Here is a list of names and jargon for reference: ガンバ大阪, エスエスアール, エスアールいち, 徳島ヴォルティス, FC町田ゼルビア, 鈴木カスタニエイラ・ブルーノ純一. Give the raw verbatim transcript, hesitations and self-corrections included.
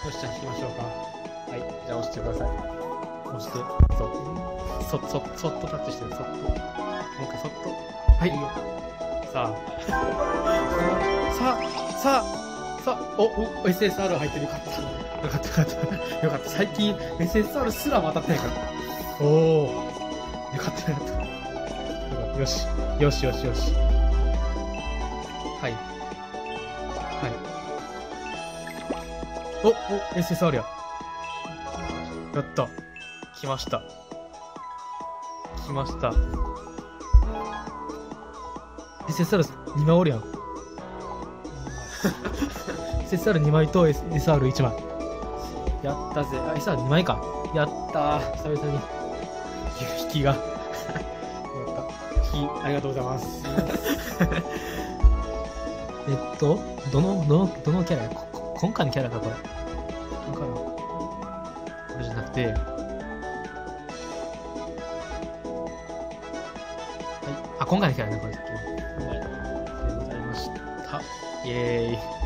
よし、じゃあ引きましょうか。はい、じゃあ押してください。押して、そう、そ、そ、そっとタッチして、そっと、もう一回そっと、はい、さあ、さあ、さあ、さあ、お、お、エスエスアール 入ってる、よかった、よかった、よかった、よかった、最近 エスエスアール すらも当たってないから、おお、よかった、よかった、よし、よし、よし、よし、はい。お、お、エスエスアール や。やった。来ました。来ました。エスエスアールに 枚おるやん。エスエスアールに 枚と エスアールいち 枚。やったぜ。あ、エスアールに 枚か。やったー。久々に。引きが。やった。引き、ありがとうございます。えっと、どの、どの、どのキャラや、今回のキャラか、これ。今回の。これじゃなくて。はい。あ、今回のキャラね、これさっきの。はい。ありがとうございました。イェーイ。